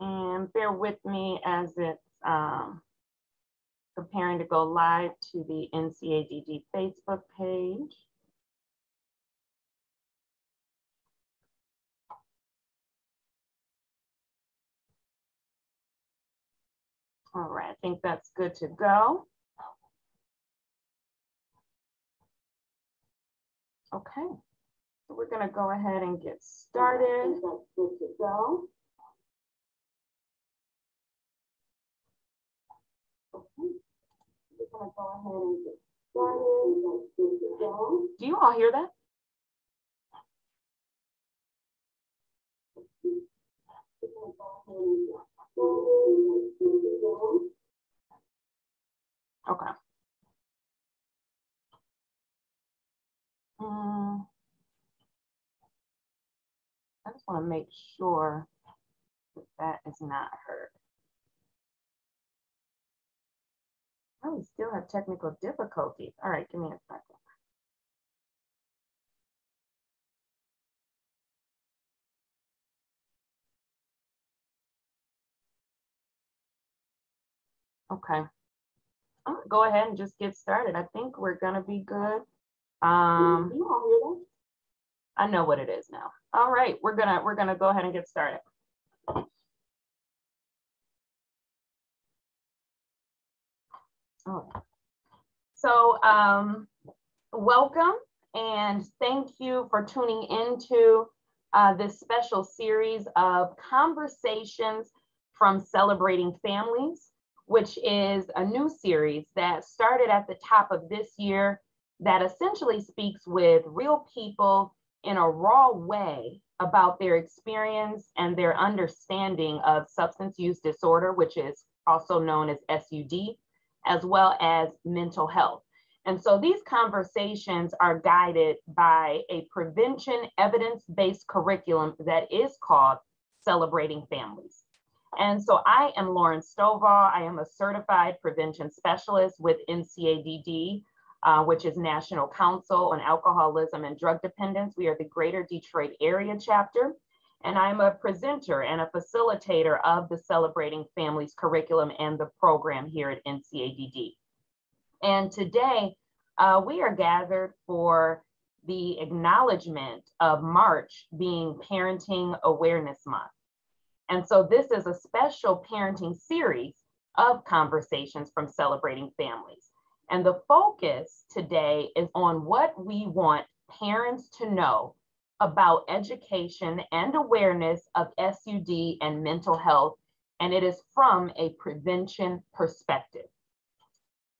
and bear with me as it's preparing to go live to the NCADD Facebook page. All right, I think that's good to go. Okay, so we're going to go ahead and get started. That's good to go. Okay. We're going to go ahead and get started. That's good to go. Do you all hear that? We're going to go ahead and get started. Okay. I just want to make sure that that is not heard. Oh, we still have technical difficulties. All right, give me a second. Okay, I'm gonna go ahead and just get started. I think we're gonna be good. You all hear that? I know what it is now. All right, we're gonna go ahead and get started. All right. So welcome and thank you for tuning into this special series of Conversations from Celebrating Families, which is a new series that started at the top of this year that essentially speaks with real people in a raw way about their experience and their understanding of substance use disorder, which is also known as SUD, as well as mental health. And so these conversations are guided by a prevention evidence-based curriculum that is called Celebrating Families. And so I am Lauren Stovall. I am a certified prevention specialist with NCADD, which is National Council on Alcoholism and Drug Dependence. We are the Greater Detroit Area chapter, and I'm a presenter and a facilitator of the Celebrating Families curriculum and the program here at NCADD. And today we are gathered for the acknowledgement of March being Parenting Awareness Month. And so this is a special parenting series of Conversations from Celebrating Families. And the focus today is on what we want parents to know about education and awareness of SUD and mental health, and it is from a prevention perspective.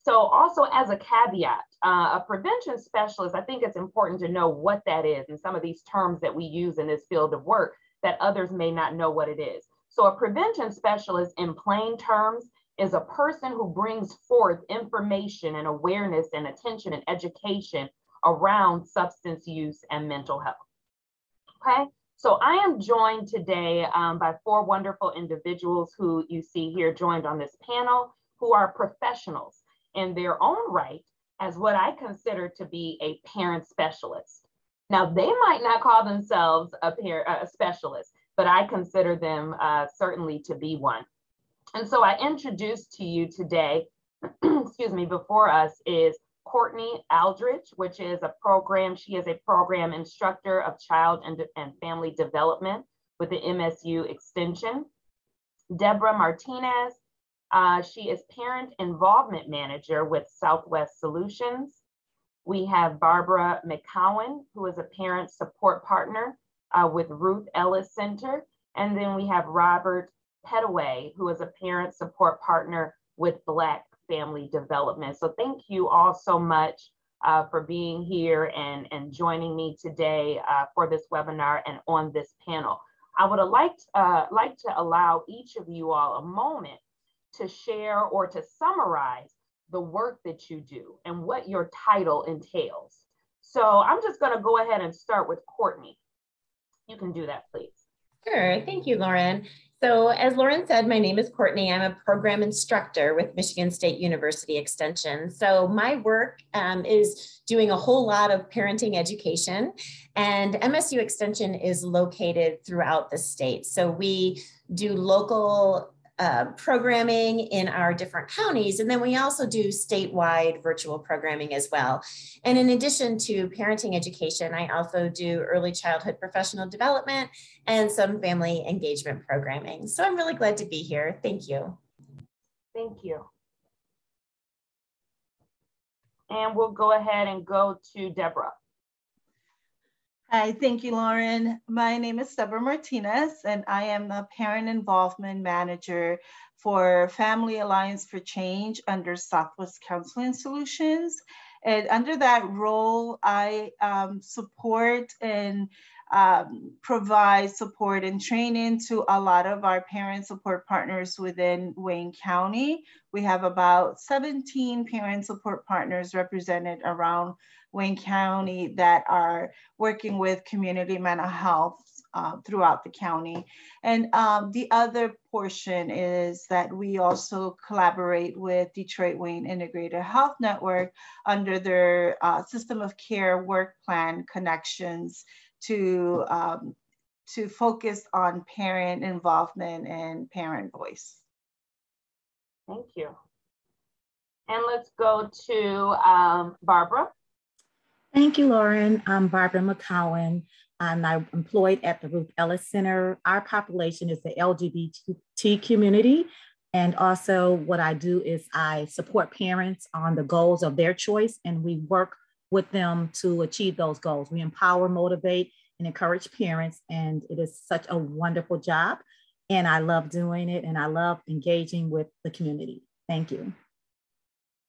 So also as a caveat, a prevention specialist, I think it's important to know what that is and some of these terms that we use in this field of work that others may not know what it is. So a prevention specialist in plain terms is a person who brings forth information and awareness and attention and education around substance use and mental health. Okay, so I am joined today by four wonderful individuals who you see here joined on this panel, who are professionals in their own right as what I consider to be a parent specialist. Now, they might not call themselves a specialist, but I consider them certainly to be one. And so I introduce to you today, excuse me, before us is Courtney Aldrich, which is a program, she is a program instructor of child and family development with the MSU Extension. Deborah Martinez, she is parent involvement manager with Southwest Solutions. We have Barbara McCowan, who is a parent support partner with Ruth Ellis Center. And then we have Robert Pettaway, who is a parent support partner with Black Family Development. So thank you all so much for being here and joining me today for this webinar and on this panel. I would like to allow each of you all a moment to share or to summarize the work that you do and what your title entails. So I'm just going to go ahead and start with Courtney. You can do that, please. Sure. Thank you, Lauren. So as Lauren said, my name is Courtney. I'm a program instructor with Michigan State University Extension. So my work is doing a whole lot of parenting education, and MSU Extension is located throughout the state. So we do local programming in our different counties, and then we also do statewide virtual programming as well. And in addition to parenting education, I also do early childhood professional development and some family engagement programming. So I'm really glad to be here. Thank you. Thank you. And we'll go ahead and go to Deborah. Hi, thank you, Lauren. My name is Deborah Martinez, and I am the Parent Involvement Manager for Family Alliance for Change under Southwest Counseling Solutions. And under that role, I support and provide support and training to a lot of our parent support partners within Wayne County. We have about 17 parent support partners represented around Wayne County that are working with community mental health throughout the county. And the other portion is that we also collaborate with Detroit Wayne Integrated Health Network under their system of care work plan connections to focus on parent involvement and parent voice. Thank you. And let's go to Barbara. Thank you, Lauren. I'm Barbara McCowan, and I'm employed at the Ruth Ellis Center. Our population is the LGBT community, and also what I do is I support parents on the goals of their choice, and we work with them to achieve those goals. We empower, motivate, and encourage parents, and it is such a wonderful job, and I love doing it, and I love engaging with the community. Thank you.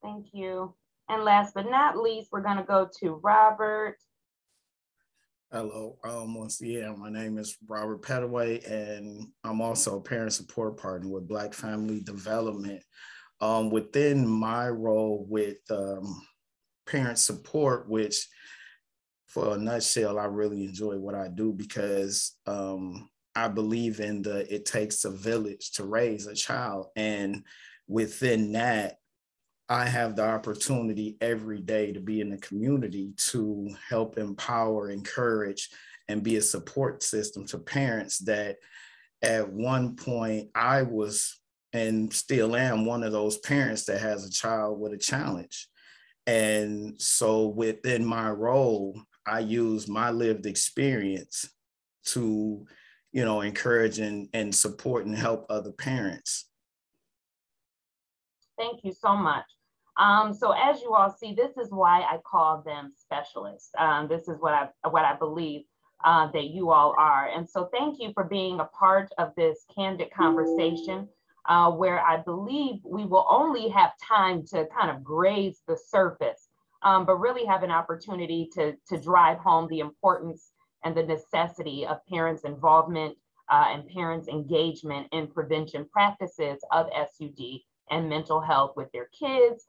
Thank you. And last but not least, we're going to go to Robert. Hello, once again, my name is Robert Pettaway, and I'm also a parent support partner with Black Family Development. Within my role with parent support, which for a nutshell, I really enjoy what I do because I believe in the it takes a village to raise a child. And within that, I have the opportunity every day to be in the community to help empower, encourage, and be a support system to parents that at one point I was and still am one of those parents that has a child with a challenge. And so within my role, I use my lived experience to, you know, encourage and support and help other parents. Thank you so much. So as you all see, this is why I call them specialists. This is what I believe that you all are. And so thank you for being a part of this candid conversation where I believe we will only have time to kind of graze the surface, but really have an opportunity to drive home the importance and the necessity of parents' involvement and parents' engagement in prevention practices of SUD and mental health with their kids,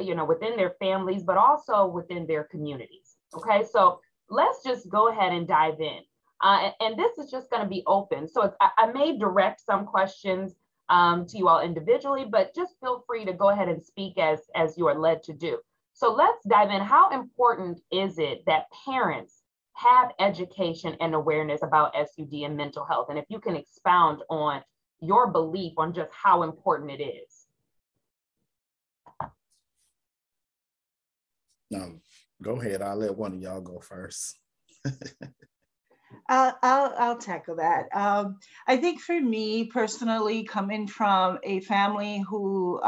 you know, within their families, but also within their communities. Okay, so let's just go ahead and dive in. And this is just going to be open. So I may direct some questions to you all individually, but just feel free to go ahead and speak as you are led to do. So let's dive in. How important is it that parents have education and awareness about SUD and mental health? And if you can expound on your belief on just how important it is. No, go ahead. I'll let one of y'all go first. I'll tackle that. I think for me personally, coming from a family who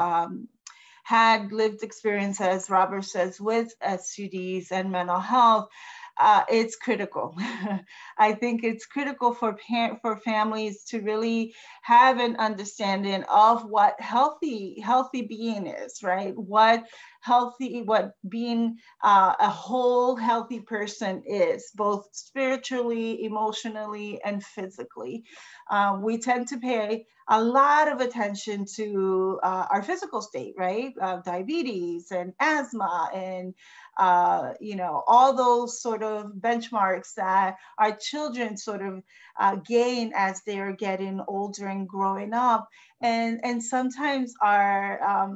had lived experience, as Robert says, with SUDs and mental health, it's critical. I think it's critical for families to really have an understanding of what healthy being is, right? What healthy, what being a whole healthy person is, both spiritually, emotionally, and physically. We tend to pay a lot of attention to our physical state, right? Diabetes and asthma and, you know, all those sort of benchmarks that our children sort of gain as they are getting older and growing up. And sometimes our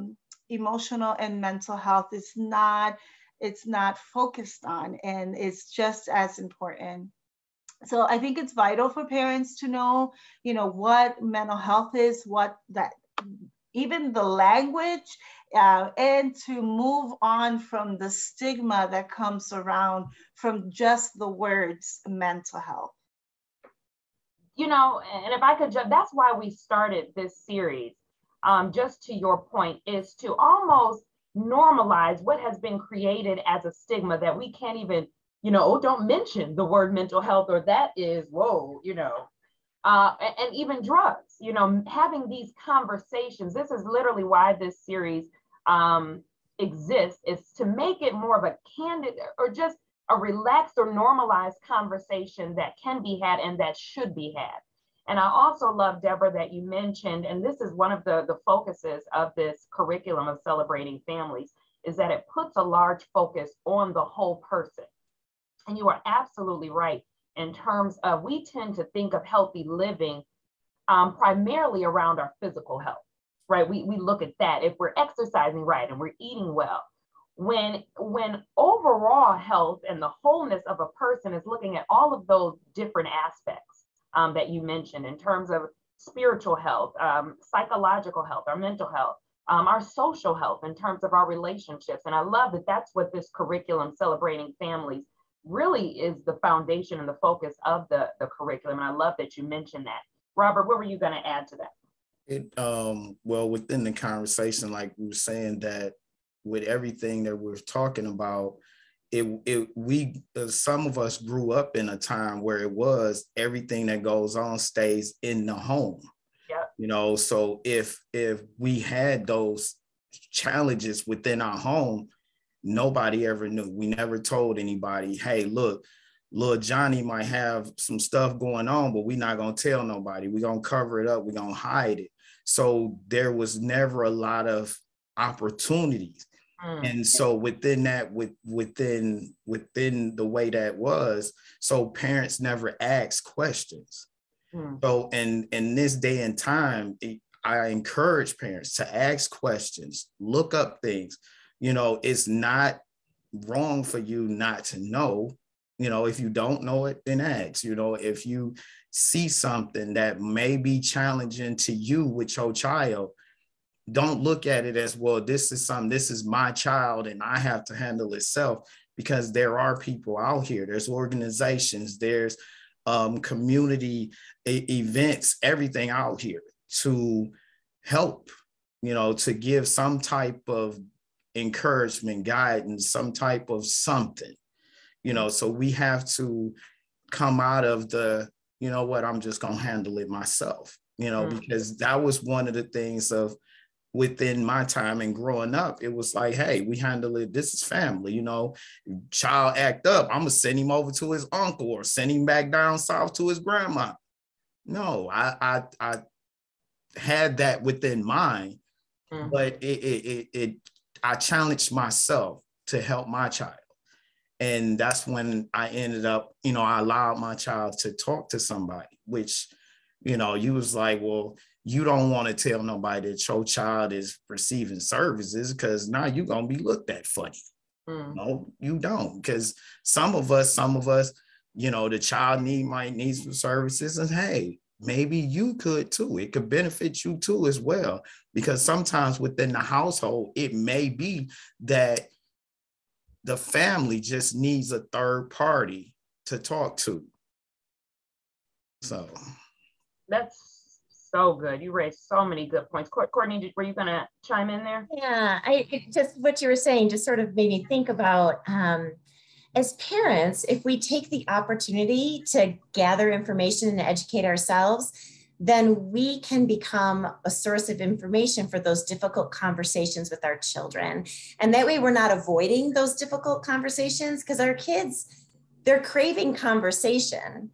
emotional and mental health is not, it's not focused on, and it's just as important. So I think it's vital for parents to know, you know, what mental health is, what that, even the language, and to move on from the stigma that comes around from just the words mental health. You know, and if I could just, that's why we started this series, just to your point, is to almost normalize what has been created as a stigma that we can't even, you know, don't mention the word mental health, or that is, whoa, you know, and even drugs, you know, having these conversations. This is literally why this series exists, is to make it more of a candid or just a relaxed or normalized conversation that can be had and that should be had. And I also love, Deborah, that you mentioned, and this is one of the focuses of this curriculum of Celebrating Families, is that it puts a large focus on the whole person. And you are absolutely right in terms of, we tend to think of healthy living primarily around our physical health, right? We look at that if we're exercising right and we're eating well. When overall health and the wholeness of a person is looking at all of those different aspects that you mentioned in terms of spiritual health, psychological health, our mental health, our social health in terms of our relationships. And I love that that's what this curriculum, Celebrating Families, really is the foundation and the focus of the curriculum. And I love that you mentioned that. Robert, what were you going to add to that? Well, within the conversation, like we were saying, that with everything that we're talking about, some of us grew up in a time where it was everything that goes on stays in the home. Yep. You know, so if we had those challenges within our home, nobody ever knew. We never told anybody, hey, look, little Johnny might have some stuff going on, but we're not going to tell nobody. We're going to cover it up. We're going to hide it. So there was never a lot of opportunities. And so within that, within the way that was, so parents never asked questions. So in this day and time, I encourage parents to ask questions, look up things. You know, it's not wrong for you not to know. You know, if you don't know it, then ask. You know, if you see something that may be challenging to you with your child, don't look at it as, well, this is my child and I have to handle itself, because there are people out here, there's organizations, there's community events, everything out here to help, you know, to give some type of encouragement, guidance, some type of something, you know. So we have to come out of the, you know what, I'm just going to handle it myself, you know, because that was one of the things of within my time and growing up. It was like, hey, we handle it. This is family, you know, child act up, I'm going to send him over to his uncle or send him back down south to his grandma. No, I had that within mind, but I challenged myself to help my child. And that's when I ended up, you know, I allowed my child to talk to somebody, which, you know, you was like, well, you don't want to tell nobody that your child is receiving services, because now you're going to be looked at funny. No, you don't. Because some of us, you know, the child might need some services, and hey, maybe you could too. It could benefit you too as well, because sometimes within the household, it may be that the family just needs a third party to talk to. So. That's so good. You raised so many good points. Courtney, were you going to chime in there? Yeah, just what you were saying just sort of made me think about, as parents, if we take the opportunity to gather information and educate ourselves, then we can become a source of information for those difficult conversations with our children. And that way we're not avoiding those difficult conversations, because our kids, they're craving conversation.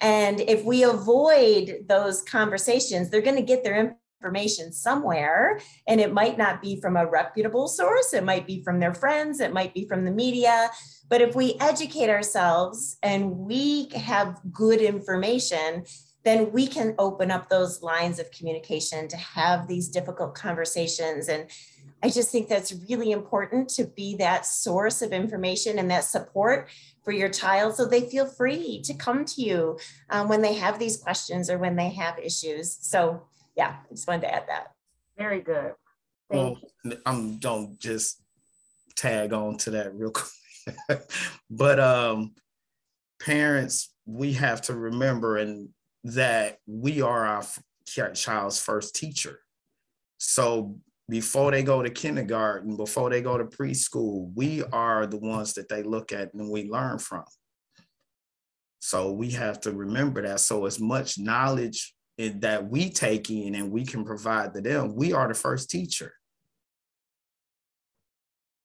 And if we avoid those conversations, they're going to get their information somewhere. And it might not be from a reputable source. It might be from their friends. It might be from the media. But if we educate ourselves and we have good information, then we can open up those lines of communication to have these difficult conversations. And I just think that's really important, to be that source of information and that support for your child, so they feel free to come to you when they have these questions or when they have issues. So yeah, I just wanted to add that. Very good. Thank you. I'm don't just tag on to that real quick. But parents, we have to remember that we are our child's first teacher. So before they go to kindergarten, before they go to preschool, we are the ones that they look at and we learn from. So we have to remember that. So as much knowledge that we take in and we can provide to them, we are the first teacher.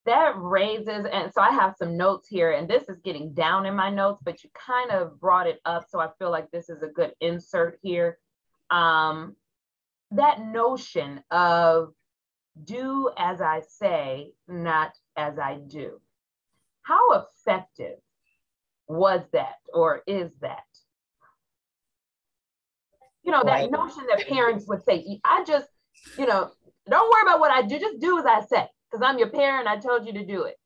That raises, and so I have some notes here, and this is getting down in my notes, but you kind of brought it up, so I feel like this is a good insert here. That notion of do as I say, not as I do. How effective was that, or is that? You know, that notion that parents would say, I just, you know, don't worry about what I do, just do as I say, because I'm your parent, I told you to do it.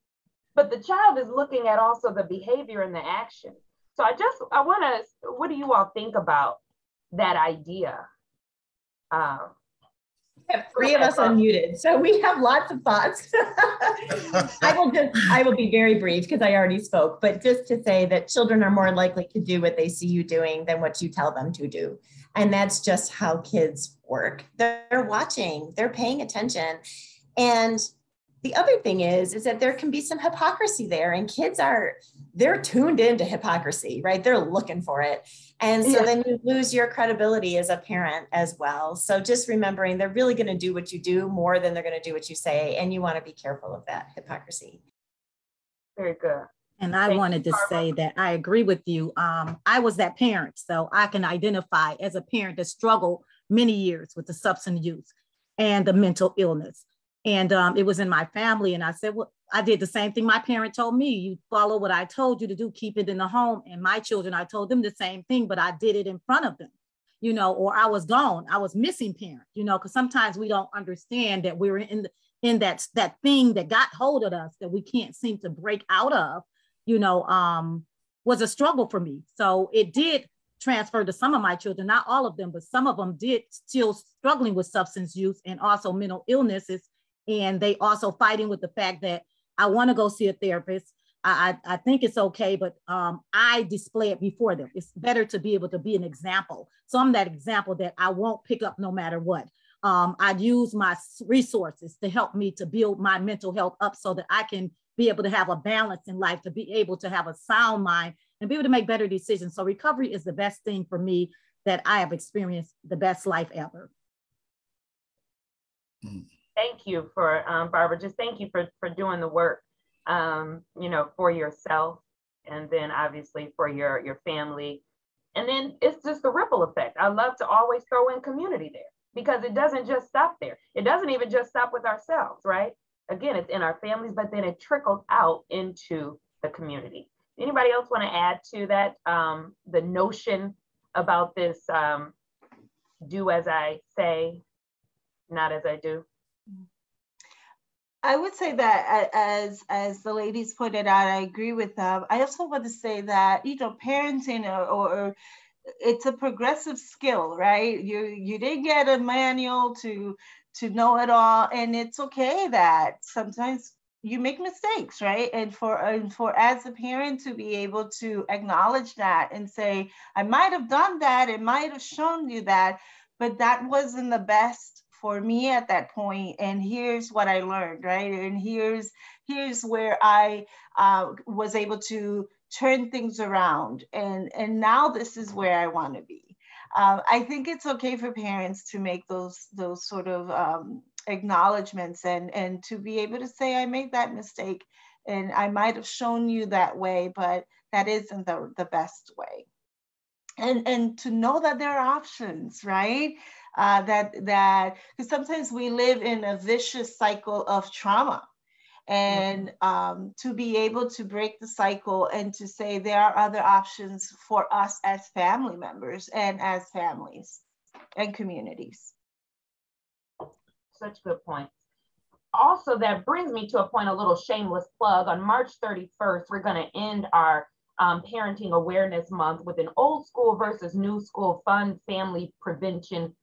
But the child is looking at also the behavior and the action. So I wanna, what do you all think about that idea? Three of us unmuted, so we have lots of thoughts. I will be very brief because I already spoke, but just to say that children are more likely to do what they see you doing than what you tell them to do. And that's just how kids work. They're watching, they're paying attention. And the other thing is that there can be some hypocrisy there, and kids they're tuned into hypocrisy, right? They're looking for it. And so then you lose your credibility as a parent as well. So just remembering they're really going to do what you do more than they're going to do what you say. And you want to be careful of that hypocrisy. Very good. And I wanted to say that I agree with you. I was that parent, so I can identify as a parent that struggled many years with the substance use and the mental illness. And it was in my family. And I said, well, I did the same thing my parent told me. You follow what I told you to do, keep it in the home. And my children, I told them the same thing, but I did it in front of them, you know, or I was gone. I was missing parent, you know, because sometimes we don't understand that we're in that thing that got hold of us that we can't seem to break out of, you know, was a struggle for me. So it did transfer to some of my children, not all of them, but some of them did still struggling with substance use and also mental illnesses. And they also fighting with the fact that I want to go see a therapist. I think it's okay, but I display it before them. It's better to be able to be an example. So I'm that example that I won't pick up no matter what. I'd use my resources to help me to build my mental health up so that I can be able to have a balance in life, to be able to have a sound mind and be able to make better decisions. So recovery is the best thing for me that I have experienced, the best life ever. Mm. Thank you for, Barbara, just thank you for doing the work, you know, for yourself, and then obviously for your family. And then it's just the ripple effect. I love to always throw in community there, because it doesn't just stop there. It doesn't even just stop with ourselves, right? Again, it's in our families, but then it trickles out into the community. Anybody else want to add to that, the notion about this do as I say, not as I do? I would say that as the ladies pointed out, I agree with them. I also want to say that, you know, parenting or it's a progressive skill, right? You didn't get a manual to know it all, and it's okay that sometimes you make mistakes, right? And for as a parent to be able to acknowledge that and say, I might have done that, it might have shown you that, but that wasn't the best for me at that point, and here's what I learned, right? And here's where I was able to turn things around, and now this is where I want to be. I think it's okay for parents to make those sort of acknowledgements and to be able to say, I made that mistake and I might have shown you that way, but that isn't the best way. And to know that there are options, right? Because sometimes we live in a vicious cycle of trauma. And to be able to break the cycle and to say there are other options for us as family members and as families and communities. Such good points. Also, that brings me to a point, a little shameless plug. On March 31st, we're going to end our Parenting Awareness Month with an old school versus new school fun family prevention,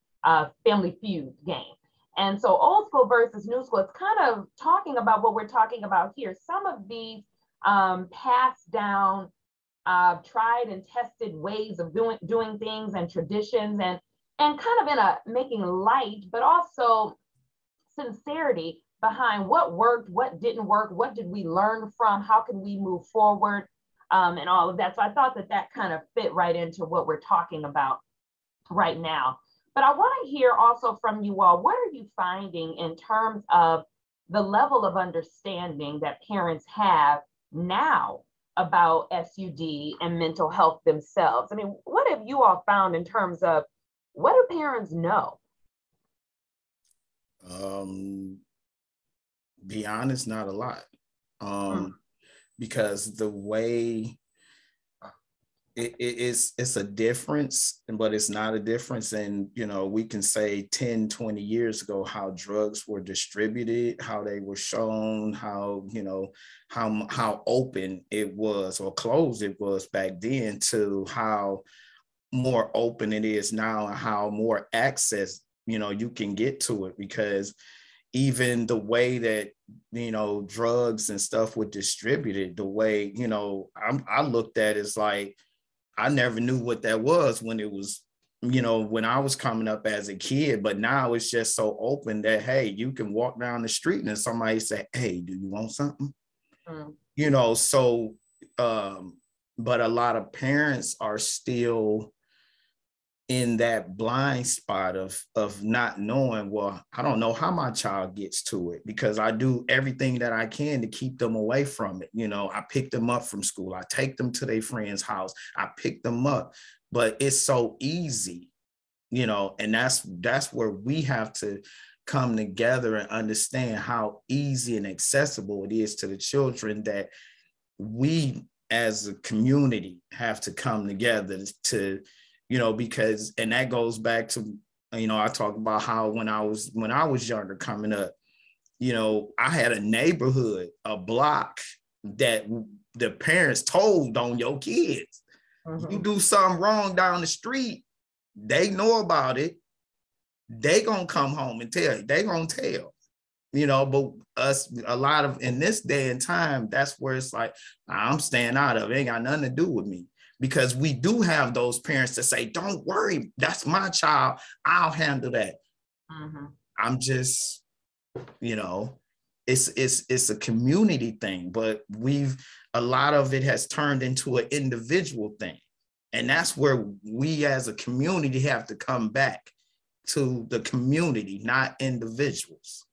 family feud game. And so old school versus new school, it's kind of talking about what we're talking about here. Some of these passed down, tried and tested ways of doing things and traditions and kind of in a making light, but also sincerity behind what worked, what didn't work, what did we learn from, how can we move forward and all of that. So I thought that that kind of fit right into what we're talking about right now. But I want to hear also from you all, what are you finding in terms of the level of understanding that parents have now about SUD and mental health themselves? I mean, what have you all found in terms of what do parents know? Be honest, not a lot. Because the way it's a difference, but it's not a difference. And, you know, we can say 10, 20 years ago, how drugs were distributed, how they were shown, how, you know, how open it was or closed it was back then to how more open it is now and how more access, you know, you can get to it. Because even the way that, you know, drugs and stuff were distributed, the way, you know, I looked at it's like, I never knew what that was when it was, you know, when I was coming up as a kid, but now it's just so open that, hey, you can walk down the street and somebody say, hey, do you want something? You know, so, but a lot of parents are still in that blind spot of not knowing, well, I don't know how my child gets to it because I do everything that I can to keep them away from it. You know, I pick them up from school. I take them to their friend's house. I pick them up, but it's so easy, you know, and that's where we have to come together and understand how easy and accessible it is to the children, that we as a community have to come together to, you know, because, and that goes back to, you know, I talk about how when I was younger coming up, you know, I had a neighborhood, a block that the parents told on your kids. You do something wrong down the street, they know about it. They gonna come home and tell you, they gonna tell, you know, but us, a lot of, in this day and time, that's where it's like, I'm staying out of it, ain't got nothing to do with me. Because we do have those parents that say, don't worry, that's my child, I'll handle that. I'm just, you know, it's a community thing, but a lot of it has turned into an individual thing. And that's where we as a community have to come back to the community, not individuals.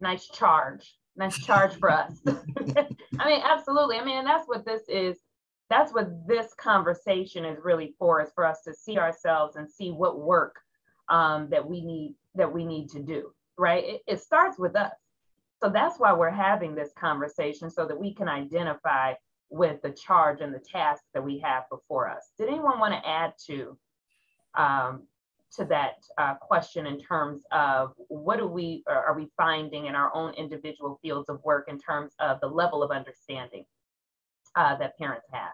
Nice charge. That's charge for us. I mean, absolutely. I mean, and that's what this is. That's what this conversation is really for, is for us to see ourselves and see what work that we need to do, right? It starts with us. So that's why we're having this conversation, so that we can identify with the charge and the task that we have before us. Did anyone want to add to that question in terms of what are we finding in our own individual fields of work in terms of the level of understanding that parents have?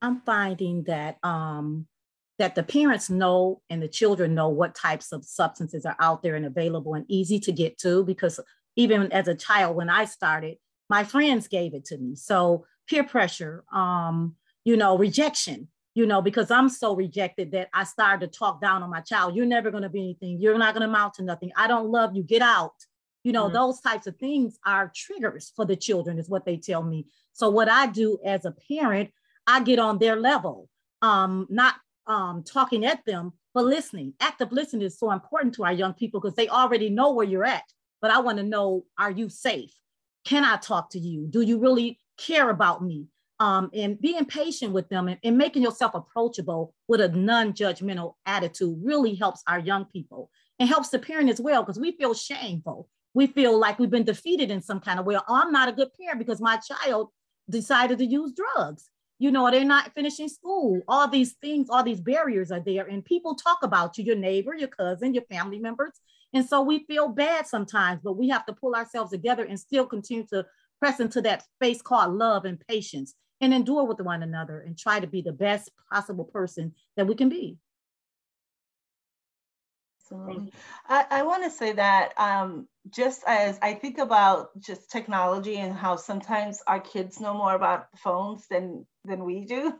I'm finding that that the parents know and the children know what types of substances are out there and available and easy to get to, because even as a child, when I started, my friends gave it to me. So peer pressure, you know, rejection. You know, because I'm so rejected that I started to talk down on my child. You're never going to be anything. You're not going to amount to nothing. I don't love you. Get out. You know, those types of things are triggers for the children, is what they tell me. So what I do as a parent, I get on their level, not talking at them, but listening. Active listening is so important to our young people because they already know where you're at, but I want to know, are you safe? Can I talk to you? Do you really care about me? And being patient with them and making yourself approachable with a non-judgmental attitude really helps our young people and helps the parent as well, because we feel shameful. We feel like we've been defeated in some kind of way. I'm not a good parent because my child decided to use drugs. You know, they're not finishing school. All these things, all these barriers are there. And people talk about you, your neighbor, your cousin, your family members. And so we feel bad sometimes, but we have to pull ourselves together and still continue to press into that space called love and patience and endure with one another and try to be the best possible person that we can be. Absolutely. I want to say that just as I think about just technology and how sometimes our kids know more about phones than we do,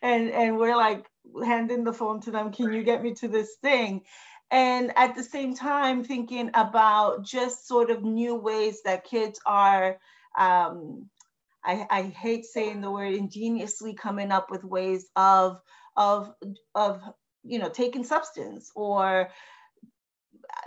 and we're like handing the phone to them, can you get me to this thing? And at the same time, thinking about just sort of new ways that kids are, I hate saying the word, ingeniously coming up with ways of you know, taking substance, or,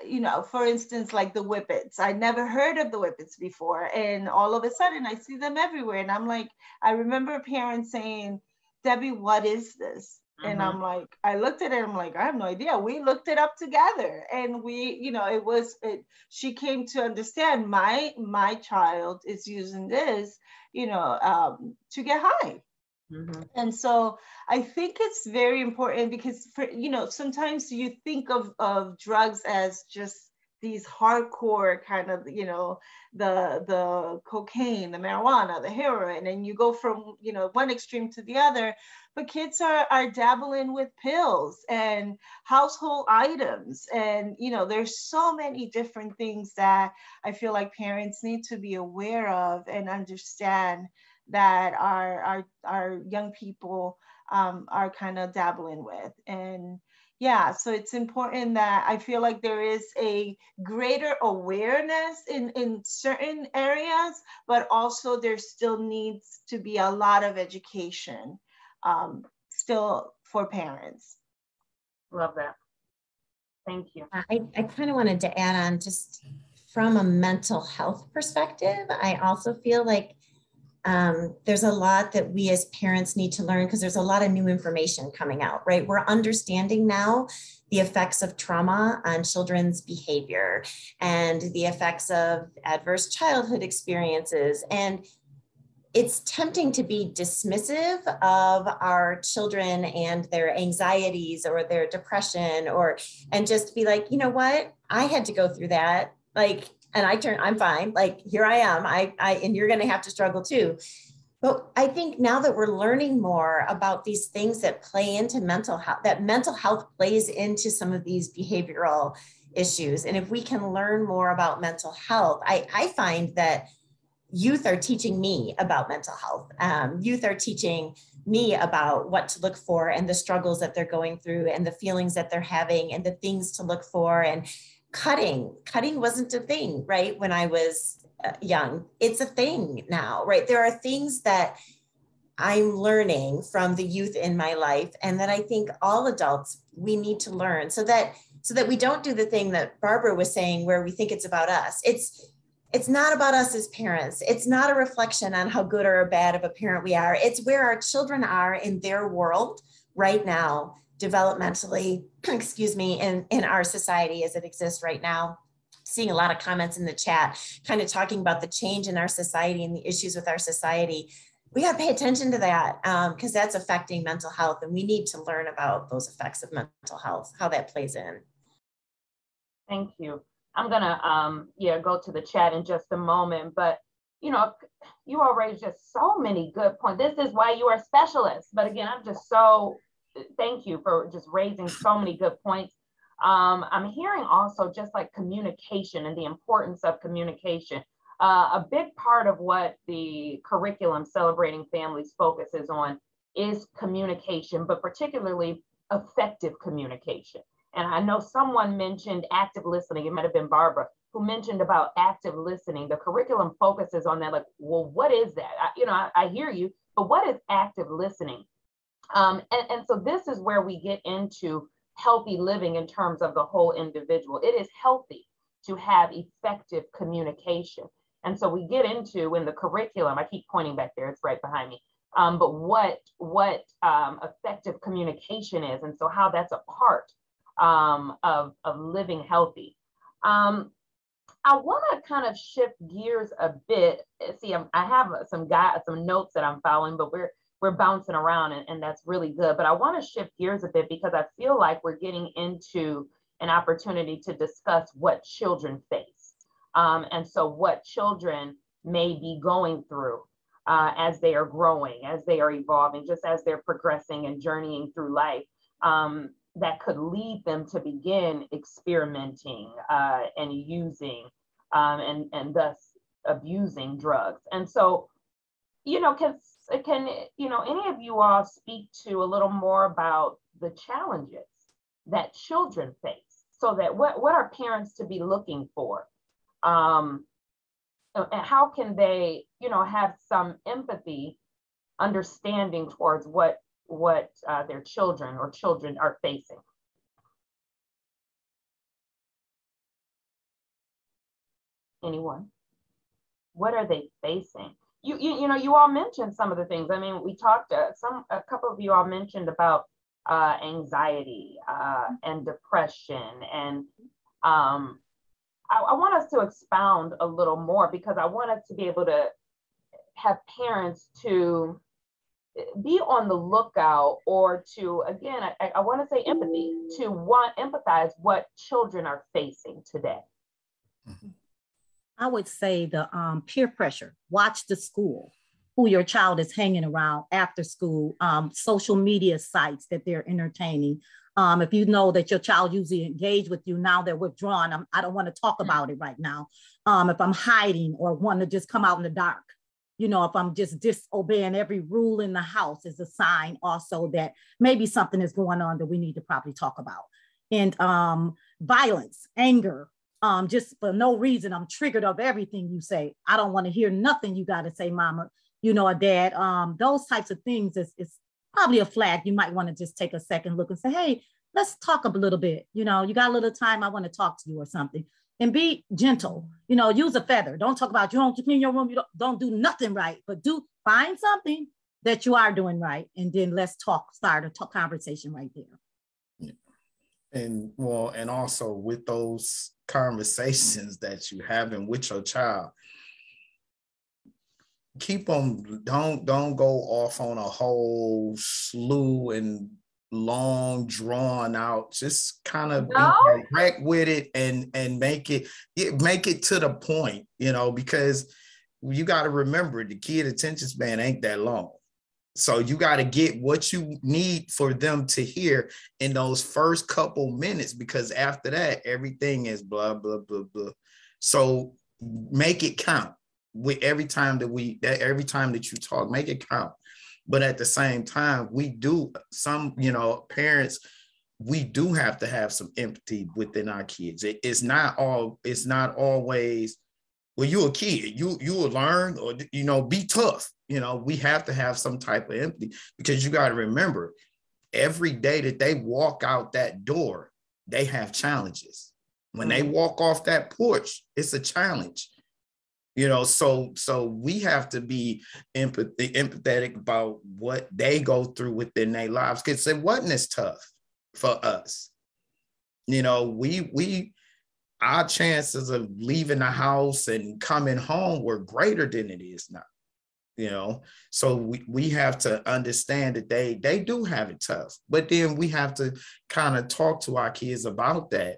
you know, for instance, like the whippets. I never heard of the whippets before. And all of a sudden I see them everywhere. And I'm like, I remember a parent saying, Debbie, what is this? Mm-hmm. And I'm like, I looked at it, I'm like, I have no idea. We looked it up together. And we, you know, she came to understand my child is using this, you know, to get high. Mm-hmm. And so I think it's very important because, you know, sometimes you think of drugs as just these hardcore kind of, you know, the cocaine, the marijuana, the heroin, and you go from, you know, one extreme to the other. But kids are dabbling with pills and household items. And, you know, there's so many different things that I feel like parents need to be aware of and understand that our young people are kind of dabbling with. And yeah, so it's important that I feel like there is a greater awareness in certain areas, but also there still needs to be a lot of education still for parents. Love that. Thank you. I kind of wanted to add on, just from a mental health perspective, I also feel like there's a lot that we as parents need to learn, because there's a lot of new information coming out, right? We're understanding now the effects of trauma on children's behavior and the effects of adverse childhood experiences. And it's tempting to be dismissive of our children and their anxieties or their depression, or, and just be like, you know what, I had to go through that. Like, and I'm fine. Like, here I am. And you're going to have to struggle too. But I think now that we're learning more about these things that play into mental health, that mental health plays into some of these behavioral issues. And if we can learn more about mental health, I find that youth are teaching me about mental health. Youth are teaching me about what to look for and the struggles that they're going through and the feelings that they're having and the things to look for. And Cutting wasn't a thing, right? When I was young, it's a thing now, right? There are things that I'm learning from the youth in my life, and that I think all adults, we need to learn so that we don't do the thing that Barbara was saying, where we think it's about us. It's not about us as parents. It's not a reflection on how good or bad of a parent we are. It's where our children are in their world right now, developmentally, excuse me, in our society as it exists right now. Seeing a lot of comments in the chat, kind of talking about the change in our society and the issues with our society. We got to pay attention to that because that's affecting mental health, and we need to learn about those effects of mental health, how that plays in. Thank you. I'm gonna go to the chat in just a moment, but you know, you all raised just so many good points. This is why you are specialists. But again, I'm just so thank you for just raising so many good points. I'm hearing also just like communication and the importance of communication. A big part of what the curriculum Celebrating Families focuses on is communication, but particularly effective communication. And I know someone mentioned active listening. It might have been Barbara, who mentioned about active listening. The curriculum focuses on that, like, well, what is that? I hear you, but what is active listening? And so this is where we get into healthy living in terms of the whole individual. It is healthy to have effective communication. And so we get into in the curriculum, I keep pointing back there, it's right behind me, but what effective communication is, and so how that's a part of living healthy. I want to kind of shift gears a bit. See, I have some notes that I'm following, but we're bouncing around, and that's really good. But I want to shift gears a bit because I feel like we're getting into an opportunity to discuss what children face. And so what children may be going through as they are growing, as they are evolving, just as they're progressing and journeying through life, that could lead them to begin experimenting and using and thus abusing drugs. And so, can any of you all speak to a little more about the challenges that children face, so that what are parents to be looking for? And how can they, have some empathy, understanding towards what their children or children are facing? Anyone? What are they facing? You all mentioned some of the things. I mean, we talked, a couple of you all mentioned about anxiety and depression. And I want us to expound a little more, because I want us to be able to have parents to be on the lookout, or to, again, I want to say empathy, to empathize what children are facing today. Mm-hmm. I would say the peer pressure. Watch the school, who your child is hanging around after school, social media sites that they're entertaining. If you know that your child usually engaged with you, now they're withdrawn, I don't want to talk about it right now. If I'm hiding or want to just come out in the dark, if I'm just disobeying every rule in the house, is a sign also that maybe something is going on that we need to probably talk about. And violence, anger, just for no reason, I'm triggered of everything you say. I don't want to hear nothing you got to say, mama, or dad. Those types of things is probably a flag. You might want to just take a second look and say, hey, let's talk a little bit. You got a little time, I want to talk to you or something. And be gentle, use a feather. Don't talk about you don't clean your room, you don't do nothing right, but do find something that you are doing right. And then let's start a conversation right there. And also with those conversations that you having with your child, keep them, don't go off on a whole slew and long drawn out. Just kind of be direct with it and make it to the point, because you got to remember the kid attention span ain't that long. So you got to get what you need for them to hear in those first couple minutes, because after that, everything is blah, blah, blah, blah. So make it count with every time that you talk, make it count. But at the same time, parents, we do have to have some empathy within our kids. It's not always, well, you a kid, you will learn, or, be tough. We have to have some type of empathy, because you got to remember, every day that they walk out that door, they have challenges. When they walk off that porch, it's a challenge. So we have to be empathetic about what they go through within their lives, because it wasn't as tough for us. Our chances of leaving the house and coming home were greater than it is now. So we have to understand that they do have it tough, but then we have to kind of talk to our kids about that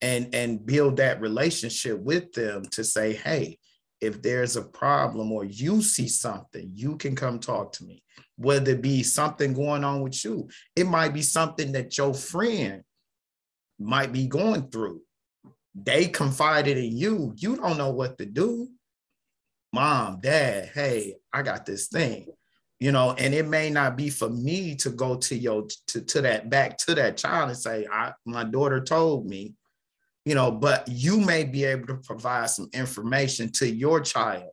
and build that relationship with them to say, hey, if there's a problem or you see something, you can come talk to me. Whether it be something going on with you, it might be something that your friend might be going through. They confided in you. You don't know what to do. Mom, dad, hey, I got this thing, and it may not be for me to go to that child and say, my daughter told me, you know, but you may be able to provide some information to your child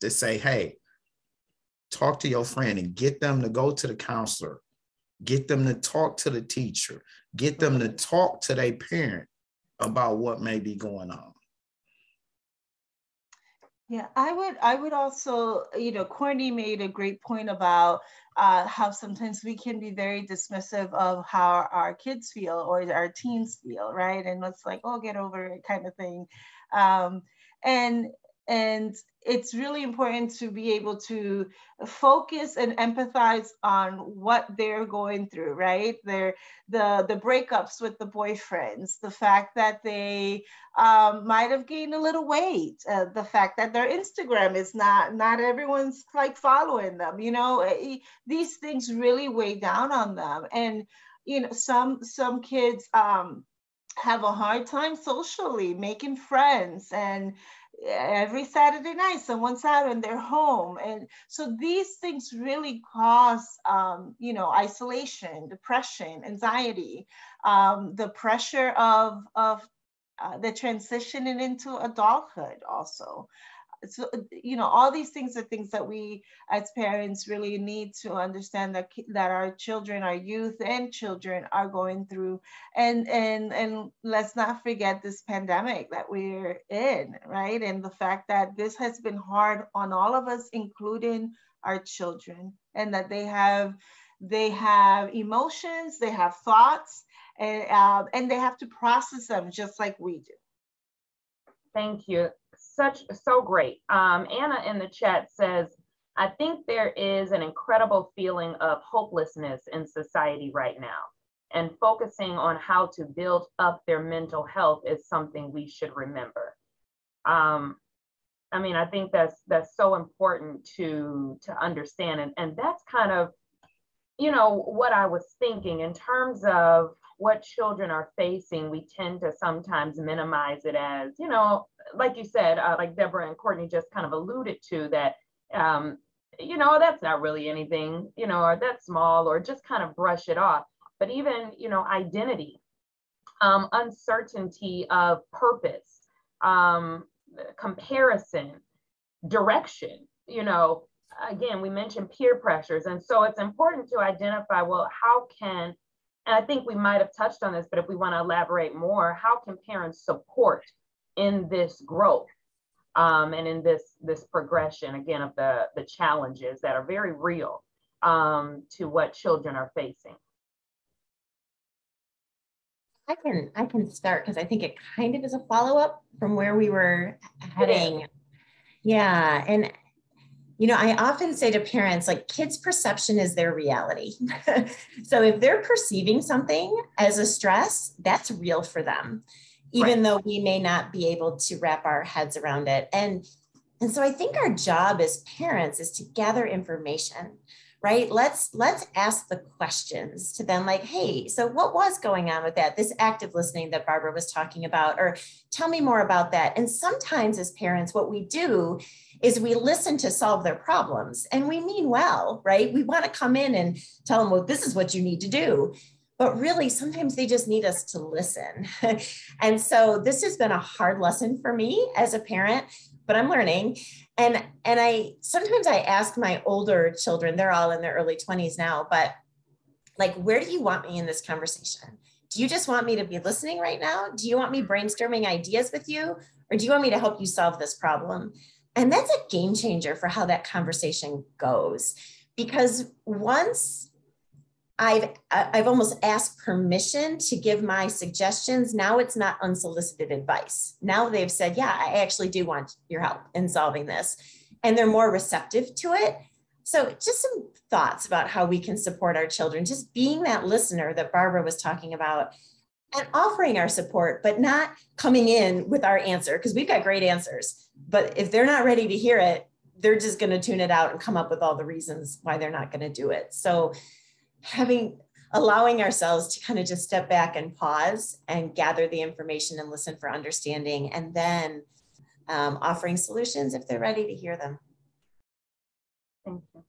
to say, hey, talk to your friend and get them to go to the counselor, get them to talk to the teacher, get them to talk to their parent about what may be going on. Yeah, I would also, you know, Courtney made a great point about how sometimes we can be very dismissive of how our kids feel or our teens feel, right? And it's like, oh, get over it kind of thing. And it's really important to be able to focus and empathize on what they're going through, right? The breakups with the boyfriends, the fact that they might have gained a little weight, the fact that their Instagram is not everyone's like following them, you know, these things really weigh down on them. And, you know, some kids have a hard time socially making friends, and every Saturday night, someone's out and they're home. And so these things really cause, you know, isolation, depression, anxiety, the pressure of the transitioning into adulthood also. So, you know, all these things are things that we as parents really need to understand that our children, our youth and children are going through. And let's not forget this pandemic that we're in, right? And the fact that this has been hard on all of us, including our children, and that they have emotions, they have thoughts, and they have to process them just like we do. Thank you. So great. Anna in the chat says, I think there is an incredible feeling of hopelessness in society right now, and focusing on how to build up their mental health is something we should remember. I mean, I think that's so important to understand. And that's kind of, you know, what I was thinking in terms of what children are facing. We tend to sometimes minimize it as, you know, like you said, like Deborah and Courtney just kind of alluded to that, you know, that's not really anything, you know, or that's small, or just kind of brush it off. But even, you know, identity, uncertainty of purpose, comparison, direction, you know, again, we mentioned peer pressures. And so it's important to identify, well, how can, and I think we might have touched on this, but if we want to elaborate more, how can parents support in this growth and in this progression, again, of the challenges that are very real to what children are facing? I can start, because I think it kind of is a follow-up from where we were heading. Yeah, and you know, I often say to parents, like, kids' perception is their reality. So if they're perceiving something as a stress, that's real for them, even though we may not be able to wrap our heads around it. And so I think our job as parents is to gather information, right? Let's ask the questions to them, like, hey, so what was going on with that? This active listening that Barbara was talking about, or tell me more about that. And sometimes as parents, what we do is we listen to solve their problems, and we mean well, right? We want to come in and tell them, well, this is what you need to do. But really, sometimes they just need us to listen. And so this has been a hard lesson for me as a parent, but I'm learning. And I sometimes ask my older children, they're all in their early 20s now, but like, where do you want me in this conversation? Do you just want me to be listening right now? Do you want me brainstorming ideas with you? Or do you want me to help you solve this problem? And that's a game changer for how that conversation goes. Because once I've almost asked permission to give my suggestions, now it's not unsolicited advice. Now they've said, yeah, I actually do want your help in solving this. And they're more receptive to it. So just some thoughts about how we can support our children, just being that listener that Barbara was talking about, and offering our support, but not coming in with our answer, because we've got great answers. But if they're not ready to hear it, they're just going to tune it out and come up with all the reasons why they're not going to do it. So allowing ourselves to kind of just step back and pause and gather the information and listen for understanding, and then offering solutions if they're ready to hear them. Thank you.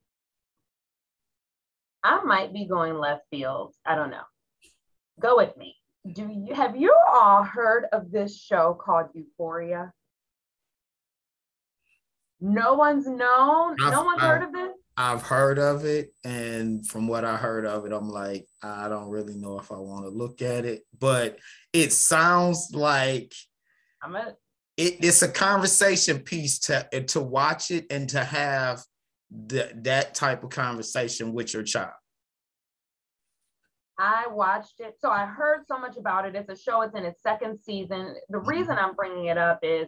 I might be going left field. I don't know. Go with me. Have you all heard of this show called Euphoria? No one's heard of it? I've heard of it, and from what I heard of it, I'm like, I don't really know if I want to look at it, but it sounds like it's a conversation piece to watch it and to have that type of conversation with your child. I watched it. So I heard so much about it. It's a show. It's in its second season. The reason I'm bringing it up is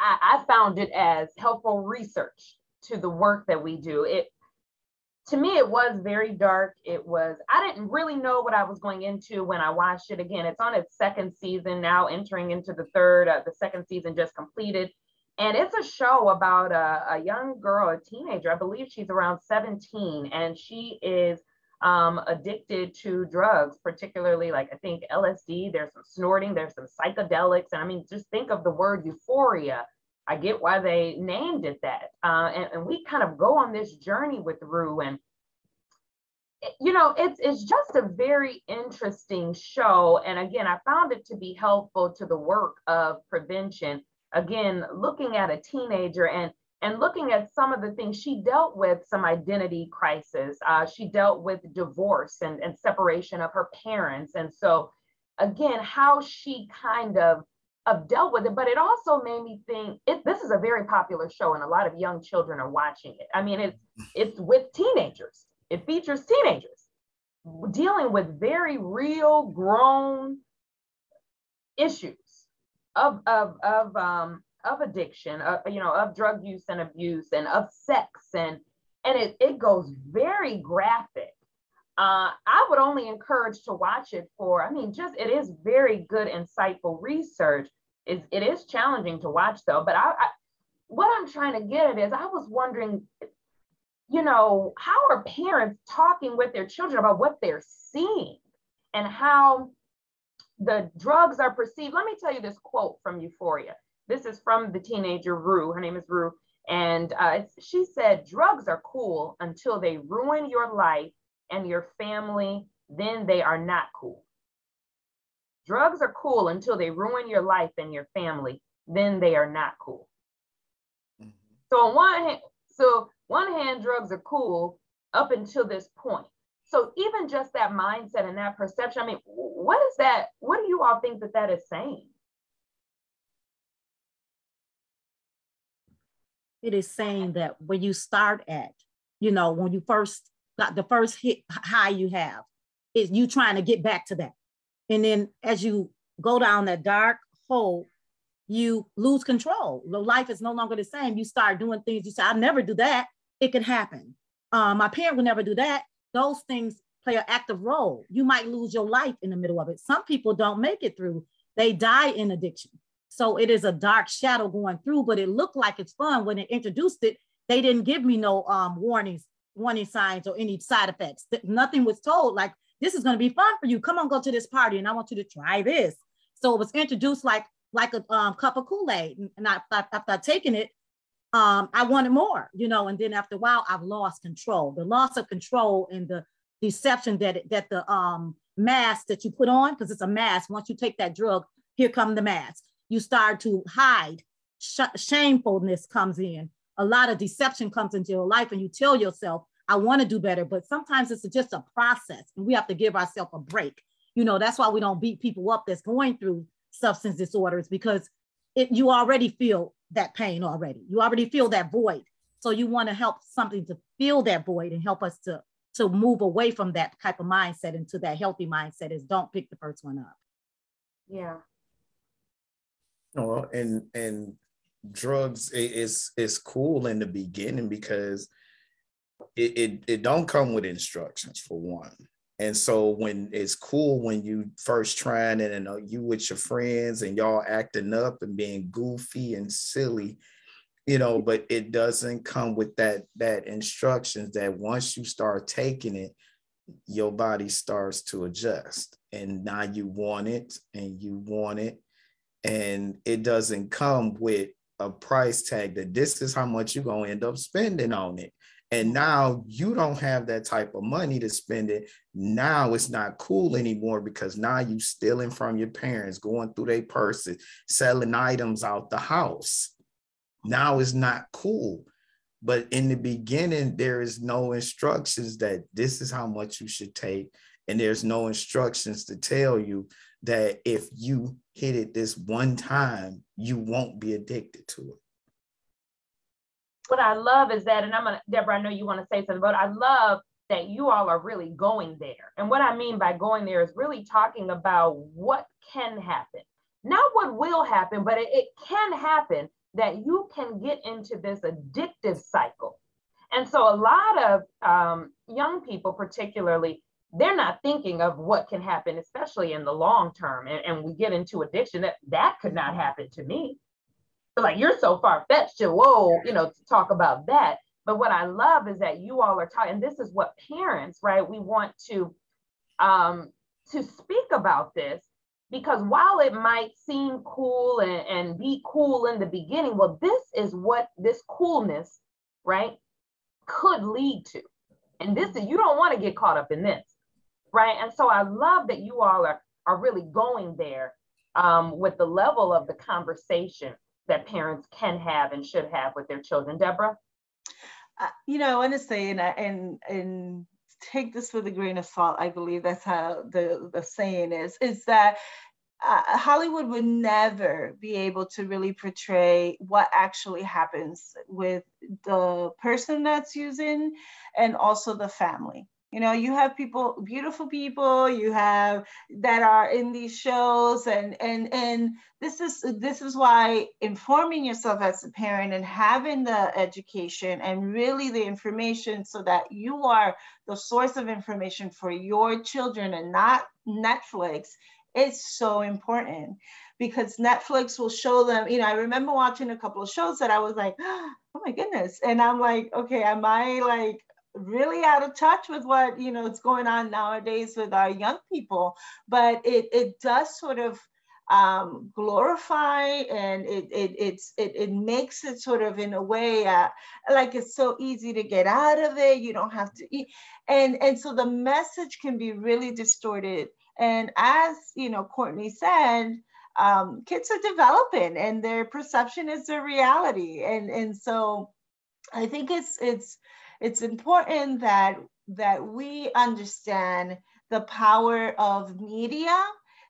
I found it as helpful research to the work that we do. To me, it was very dark. I didn't really know what I was going into when I watched it. Again, it's on its second season now, entering into the third. The second season just completed. And it's a show about a young girl, a teenager. I believe she's around 17, and she is addicted to drugs, particularly like I think LSD, there's some snorting, there's some psychedelics. And I mean, just think of the word euphoria. I get why they named it that. And we kind of go on this journey with Rue, and it's just a very interesting show. And again, I found it to be helpful to the work of prevention. Again, looking at a teenager and looking at some of the things she dealt with, some identity crisis. She dealt with divorce and separation of her parents. And so again, how she kind of dealt with it, but it also made me think, this is a very popular show and a lot of young children are watching it. I mean, it's with teenagers. It features teenagers dealing with very real grown issues of addiction, of drug use and abuse, and of sex, and it goes very graphic. I would only encourage to watch it it is very good, insightful research. It is challenging to watch though, but what I'm trying to get at is I was wondering, how are parents talking with their children about what they're seeing and how the drugs are perceived? Let me tell you this quote from Euphoria. This is from the teenager Rue. Her name is Rue. And she said, "Drugs are cool until they ruin your life and your family. Then they are not cool. Drugs are cool until they ruin your life and your family. Then they are not cool." Mm-hmm. So on one hand, drugs are cool up until this point. So even just that mindset and that perception, I mean, what is that? What do you all think that is saying? It is saying that when you start at, when you first got the first hit high you have, is you trying to get back to that. And then as you go down that dark hole, you lose control. Life is no longer the same. You start doing things. You say, I'll never do that. It could happen. My parent will never do that. Those things play an active role. You might lose your life in the middle of it. Some people don't make it through. They die in addiction. So it is a dark shadow going through, but it looked like it's fun when they introduced it. They didn't give me no warning signs or any side effects. Nothing was told, like, this is going to be fun for you. Come on, go to this party and I want you to try this. So it was introduced like a cup of Kool-Aid, and after taking it, I wanted more, and then after a while, I've lost control. The loss of control and the deception that the mask that you put on, because it's a mask. Once you take that drug, here come the mask. You start to hide, shamefulness comes in. A lot of deception comes into your life, and you tell yourself, I want to do better, but sometimes it's just a process, and we have to give ourselves a break. That's why we don't beat people up that's going through substance disorders, because you already feel that pain already. You already feel that void. So you want to help something to fill that void and help us to move away from that type of mindset into that healthy mindset is don't pick the first one up. Yeah. No, and drugs is cool in the beginning because it don't come with instructions for one. And so when it's cool when you first trying it and you with your friends and y'all acting up and being goofy and silly, but it doesn't come with that instructions that once you start taking it, your body starts to adjust. And now you want it. And it doesn't come with a price tag that this is how much you're going to end up spending on it. And now you don't have that type of money to spend it. Now it's not cool anymore because now you stealing from your parents, going through their purses, selling items out the house. Now it's not cool. But in the beginning, there is no instructions that this is how much you should take. And there's no instructions to tell you that if you hit it this one time, you won't be addicted to it. What I love is that, and Deborah, I know you want to say something, but I love that you all are really going there. And what I mean by going there is really talking about what can happen, not what will happen, but it can happen, that you can get into this addictive cycle. And so a lot of young people, particularly, they're not thinking of what can happen, especially in the long term. And we get into addiction, that could not happen to me. Like, you're so far-fetched to, whoa, you know, to talk about that. But what I love is that you all are talking, and this is what parents, right, we want to speak about this, because while it might seem cool and be cool in the beginning, well, this is what this coolness, right, could lead to. And this is, you don't want to get caught up in this, right? And so I love that you all are really going there with the level of the conversation that parents can have and should have with their children. Deborah? You know, honestly, and take this with a grain of salt, I believe that's how the saying is that Hollywood would never be able to really portray what actually happens with the person that's using and also the family. You know, you have people, beautiful people, you have that are in these shows, and this is why informing yourself as a parent and having the education and really the information so that you are the source of information for your children and not Netflix is so important, because Netflix will show them, you know, I remember watching a couple of shows that I was like, oh my goodness. And I'm like, okay, am I like really out of touch with what, you know, it's going on nowadays with our young people? But it does sort of glorify, and it makes it sort of in a way like it's so easy to get out of it. You don't have to eat, and so the message can be really distorted. And as you know, Courtney said, kids are developing, and their perception is their reality, and so I think it's important that we understand the power of media,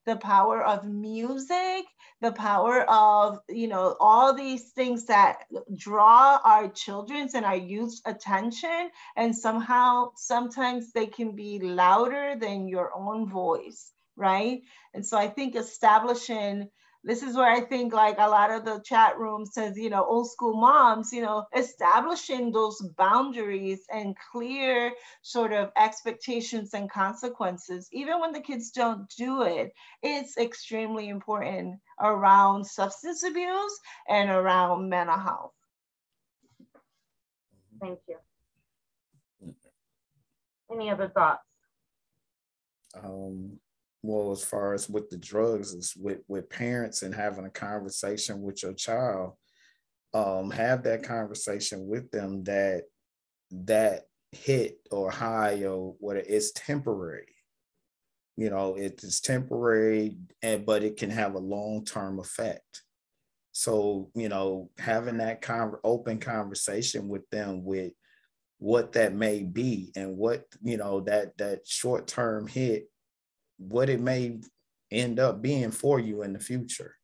the power of music, the power of, you know, all these things that draw our children's and our youth's attention. And somehow, sometimes they can be louder than your own voice, right? And so I think establishing, this is where I think like a lot of the chat room says, you know, old school moms, you know, establishing those boundaries and clear sort of expectations and consequences, even when the kids don't do it, it's extremely important around substance abuse and around mental health. Thank you. Any other thoughts? Well, as far as with the drugs, is with parents and having a conversation with your child, have that conversation with them that hit or high or whatever, it's temporary. You know, it is temporary, but it can have a long-term effect. So, you know, having that open conversation with them with what that may be, and what, you know, that short-term hit, what it may end up being for you in the future.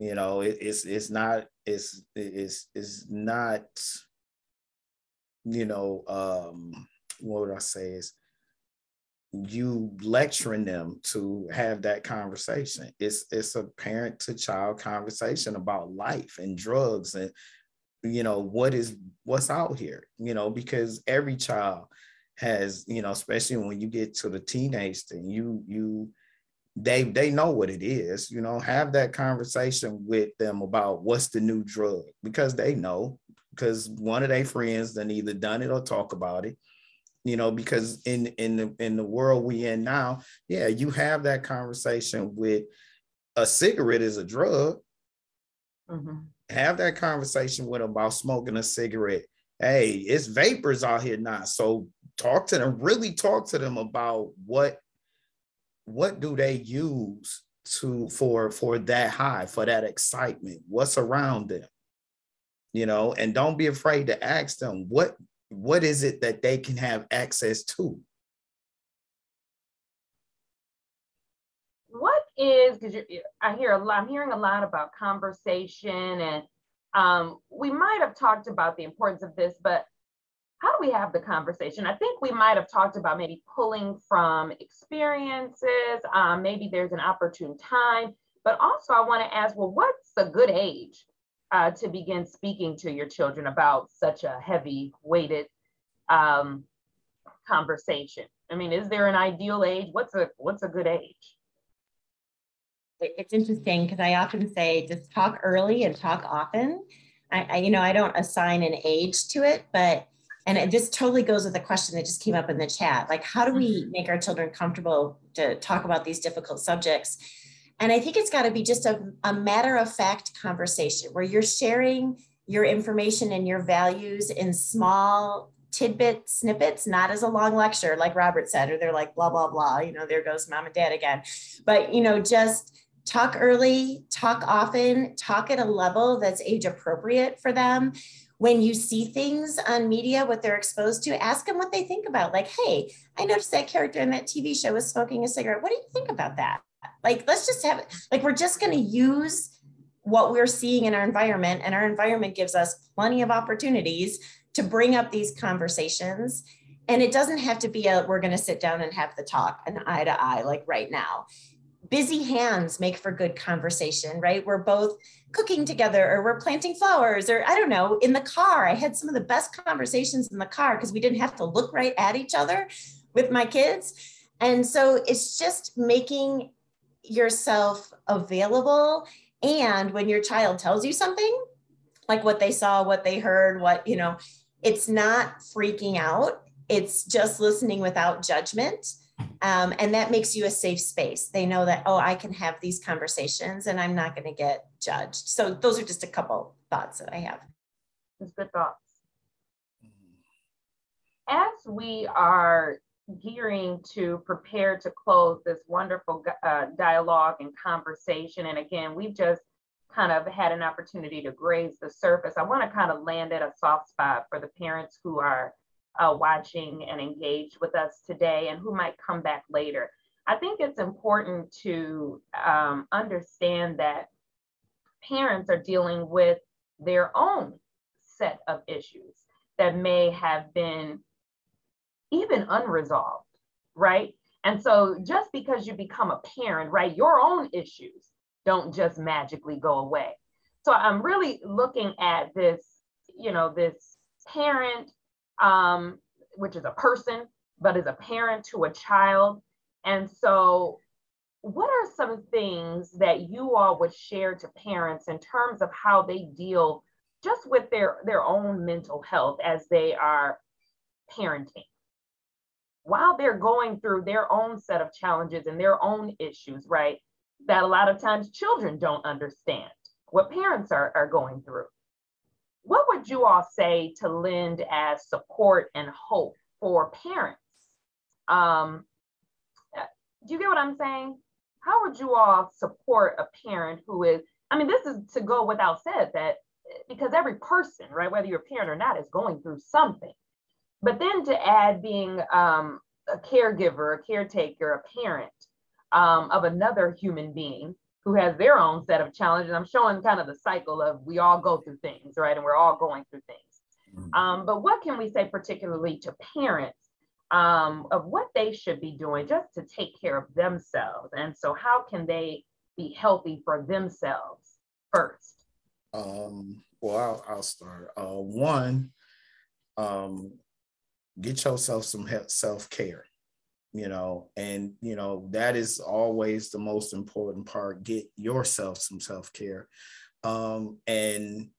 You know, it's not, you know, what would I say, is you lecturing them to have that conversation. It's a parent to child conversation about life and drugs and, you know, what's out here, you know, because every child has, you know, especially when you get to the teenage thing, they know what it is. You know, have that conversation with them about what's the new drug, because they know, because one of their friends then either done it or talk about it. You know, because in the world we in now, yeah, you have that conversation with a cigarette is a drug. Mm-hmm. Have that conversation with them about smoking a cigarette. hey, it's vapors out here now. So talk to them, really talk to them about what do they use for that high, for that excitement, what's around them, you know, and don't be afraid to ask them what is it that they can have access to. What is, because I'm hearing a lot about conversation, and we might have talked about the importance of this, but how do we have the conversation? I think we might have talked about maybe pulling from experiences, maybe there's an opportune time, but also I want to ask, well, what's a good age to begin speaking to your children about such a heavy weighted conversation? I mean, is there an ideal age? What's a good age? It's interesting because I often say just talk early and talk often. I don't assign an age to it, and this totally goes with the question that just came up in the chat. Like, how do we make our children comfortable to talk about these difficult subjects? And I think it's got to be just a matter of fact conversation where you're sharing your information and your values in small tidbit snippets, not as a long lecture, like Robert said, or they're like, blah, blah, blah, there goes mom and dad again. But, just talk early, talk often, talk at a level that's age appropriate for them. When you see things on media, what they're exposed to, ask them what they think about. Like, hey, I noticed that character in that TV show was smoking a cigarette. What do you think about that? Like, let's just have it. Like, we're just going to use what we're seeing in our environment, and our environment gives us plenty of opportunities to bring up these conversations. And it doesn't have to be we're going to sit down and have the talk and eye to eye, like right now. Busy hands make for good conversation, right? We're both cooking together, or we're planting flowers, or I don't know, in the car. I had some of the best conversations in the car because we didn't have to look right at each other with my kids. And so it's just making yourself available. And when your child tells you something, like what they saw, what they heard, it's not freaking out. It's just listening without judgment. And that makes you a safe space. They know that, oh, I can have these conversations and I'm not going to get judged. So those are just a couple thoughts that I have. That's good thoughts. As we are gearing to prepare to close this wonderful dialogue and conversation, and again, we've just kind of had an opportunity to graze the surface, I want to kind of land at a soft spot for the parents who are watching and engaged with us today and who might come back later. I think it's important to understand that parents are dealing with their own set of issues that may have been even unresolved, right? And so just because you become a parent, right, your own issues don't just magically go away. So I'm really looking at this, this parent, which is a person, but is a parent to a child. And so what are some things that you all would share to parents in terms of how they deal just with their own mental health as they are parenting, while they're going through their own set of challenges and their own issues, right? That a lot of times children don't understand what parents are going through. What would you all say to lend as support and hope for parents? Do you get what I'm saying? How would you all support a parent who is, this is to go without said that, because every person, right, whether you're a parent or not, is going through something. But then to add being a caregiver, a caretaker, a parent of another human being, who has their own set of challenges. I'm showing kind of the cycle of we all go through things, right? And we're all going through things. But what can we say particularly to parents of what they should be doing just to take care of themselves? And so how can they be healthy for themselves first? Well, I'll start. One, get yourself some self-care. That is always the most important part. Get yourself some self-care and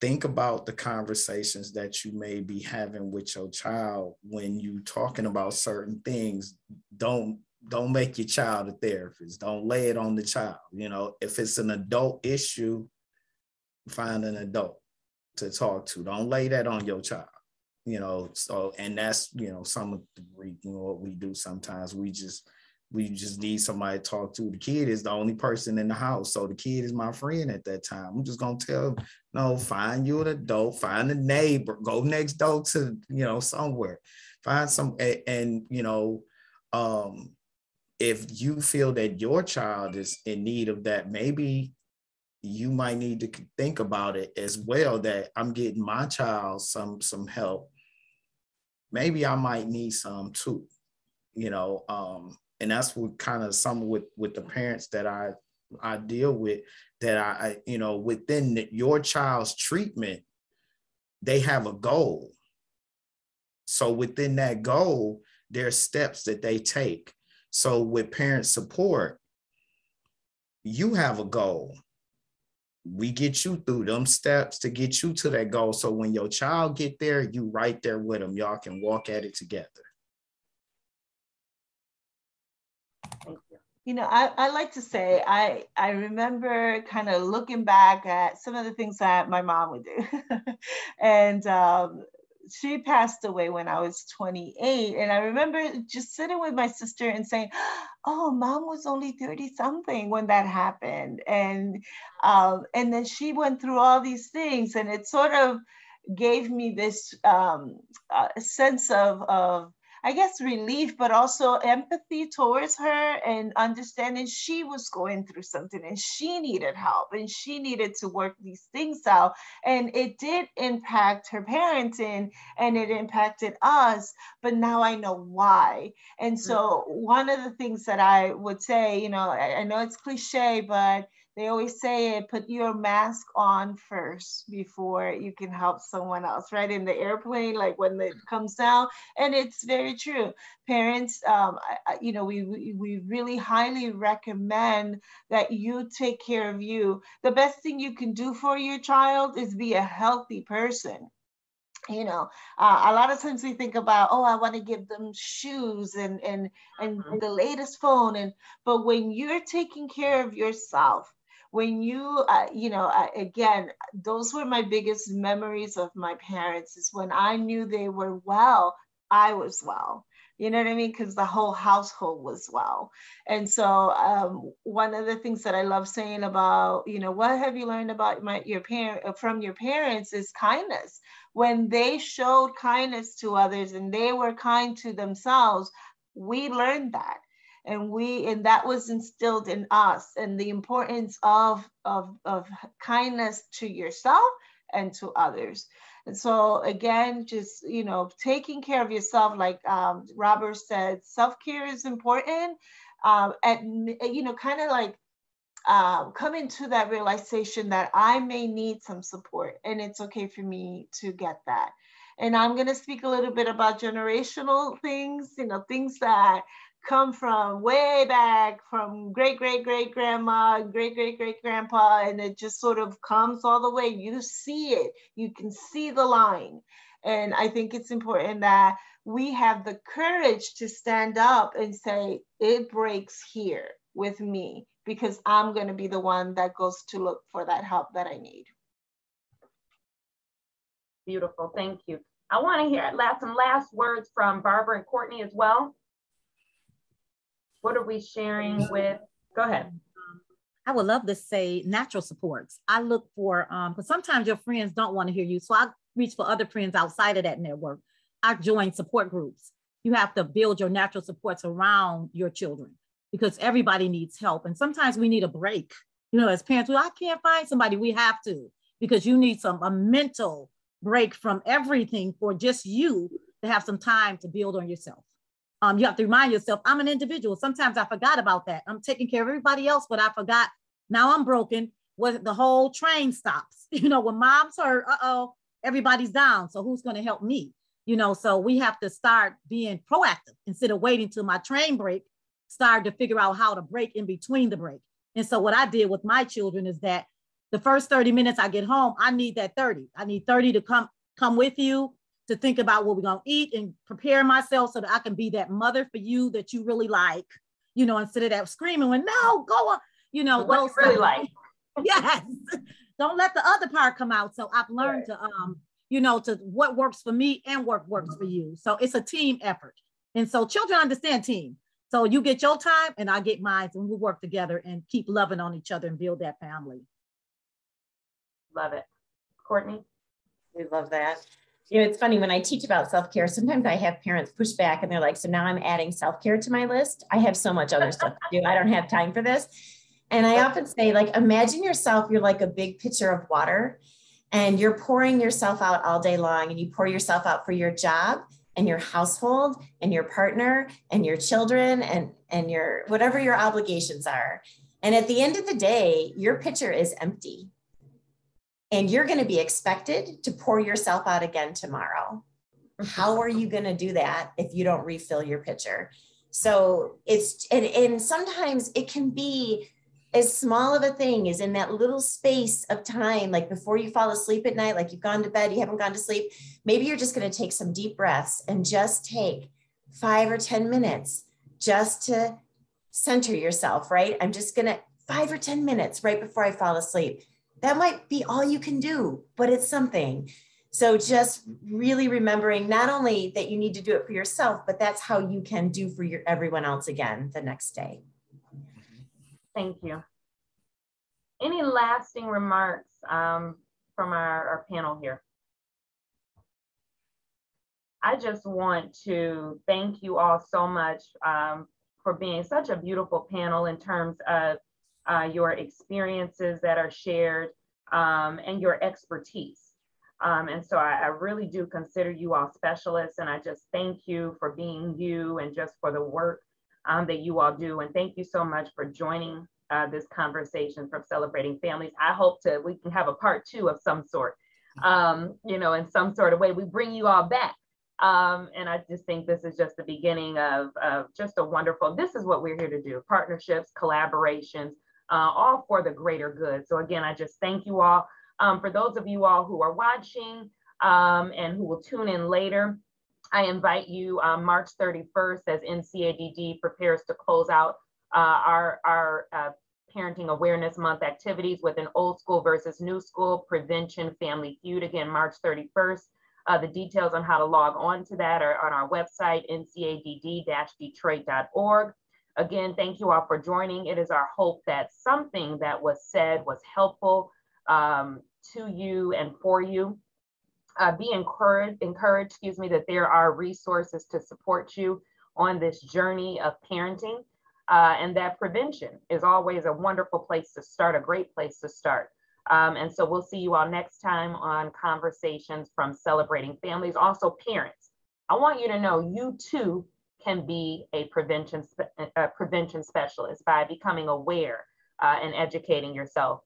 think about the conversations that you may be having with your child when you talking about certain things. Don't make your child a therapist. Don't lay it on the child. If it's an adult issue, find an adult. to talk to. Don't lay that on your child, you know. So, and that's, you know, some of what we do sometimes. We just need somebody to talk to. The kid is the only person in the house, so the kid is my friend at that time. I'm just gonna tell him, no, find you an adult, find a neighbor, go next door to, you know, somewhere, find some, and you know, if you feel that your child is in need of that, maybe you might need to think about it as well, that I'm getting my child some help. Maybe I might need some too, you know. And that's what kind of some with the parents that I deal with, that I, you know, within your child's treatment, they have a goal. So within that goal, there are steps that they take. So with parent support, you have a goal. We get you through them steps to get you to that goal. So when your child get there, you right there with them. Y'all can walk at it together. You know, I like to say, I remember kind of looking back at some of the things that my mom would do. And she passed away when I was 28. And I remember just sitting with my sister and saying, oh, mom was only 30 something when that happened. And then she went through all these things, and it sort of gave me this sense of, I guess, relief, but also empathy towards her, and understanding she was going through something and she needed help and she needed to work these things out. And it did impact her parenting, and it impacted us, but now I know why. And so one of the things that I would say, you know, I know it's cliche, but they always say it, put your mask on first before you can help someone else, right? In the airplane, like when it comes down. And it's very true. Parents, you know, we really highly recommend that you take care of you. The best thing you can do for your child is be a healthy person. You know, a lot of times we think about, oh, I want to give them shoes and the latest phone. But when you're taking care of yourself, when you, you know, again, those were my biggest memories of my parents, is when I knew they were well, I was well. You know what I mean? Because the whole household was well. And so one of the things that I love saying about, you know, what have you learned about from your parents is kindness. When they showed kindness to others and they were kind to themselves, we learned that. And that was instilled in us, and the importance of kindness to yourself and to others. And so again, just, you know, taking care of yourself, like Robert said, self-care is important. And, you know, kind of like coming to that realization that I may need some support, and it's okay for me to get that. And I'm going to speak a little bit about generational things, you know, things that come from way back, from great-great-great-grandma, great-great-great-grandpa, and it just sort of comes all the way. You see it. You can see the line. And I think it's important that we have the courage to stand up and say, it breaks here with me, because I'm going to be the one that goes to look for that help that I need. Beautiful. Thank you. I want to hear some last words from Barbara and Courtney as well. What are we sharing with? Go ahead. I would love to say natural supports. I look for, because sometimes your friends don't want to hear you. So I reach for other friends outside of that network. I join support groups. You have to build your natural supports around your children, because everybody needs help. And sometimes we need a break. You know, as parents, well, I can't find somebody. We have to, because you need a mental break from everything for just you to have some time to build on yourself. You have to remind yourself, I'm an individual. Sometimes I forgot about that. I'm taking care of everybody else, but I forgot. Now I'm broken. The whole train stops. You know, when mom's hurt, uh-oh, everybody's down. So who's going to help me? You know, so we have to start being proactive instead of waiting till my train break, start to figure out how to break in between the break. And so what I did with my children is that the first 30 minutes I get home, I need that 30. I need 30 to come with you, to think about what we're going to eat and prepare myself so that I can be that mother for you that you really like, you know, instead of that screaming when, no, go on, you know. What you really like. Yes. Don't let the other part come out. So I've learned to, you know, to what works for me and what works for you. So it's a team effort. And so children understand team. So you get your time and I get mine, and we'll work together and keep loving on each other and build that family. Love it. Courtney? We love that. You know, it's funny, when I teach about self-care, sometimes I have parents push back and they're like, so now I'm adding self-care to my list. I have so much other stuff to do. I don't have time for this. And I often say, like, imagine yourself, you're like a big pitcher of water and you're pouring yourself out all day long, and you pour yourself out for your job and your household and your partner and your children and your whatever your obligations are. And at the end of the day, your pitcher is empty. And you're going to be expected to pour yourself out again tomorrow. How are you going to do that if you don't refill your pitcher? So it's, and sometimes it can be as small of a thing as in that little space of time, like before you fall asleep at night, like you've gone to bed, you haven't gone to sleep. Maybe you're just going to take some deep breaths and just take 5 or 10 minutes just to center yourself, right? I'm just going to 5 or 10 minutes right before I fall asleep. That might be all you can do, but it's something. So just really remembering not only that you need to do it for yourself, but that's how you can do for your everyone else again the next day. Thank you. Any lasting remarks from our panel here? I just want to thank you all so much for being such a beautiful panel in terms of your experiences that are shared, and your expertise. And so I really do consider you all specialists, and I just thank you for being you and just for the work that you all do. And thank you so much for joining this conversation from Celebrating Families. I hope to, we can have a part 2 of some sort, you know, in some sort of way. We bring you all back. And I just think this is just the beginning of just a wonderful, this is what we're here to do, partnerships, collaborations, all for the greater good. So again, I just thank you all. For those of you all who are watching and who will tune in later, I invite you March 31st as NCADD prepares to close out our Parenting Awareness Month activities with an old school versus new school prevention family feud. Again, March 31st. The details on how to log on to that are on our website, ncadd-detroit.org. Again, thank you all for joining. It is our hope that something that was said was helpful to you and for you. Be encouraged, excuse me, that there are resources to support you on this journey of parenting, and that prevention is always a wonderful place to start, a great place to start. And so we'll see you all next time on Conversations from Celebrating Families. Also, parents, I want you to know you too can be a prevention specialist by becoming aware and educating yourself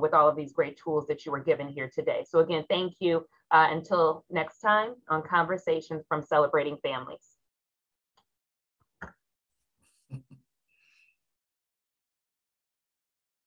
with all of these great tools that you were given here today. So again, thank you. Until next time on Conversations from Celebrating Families.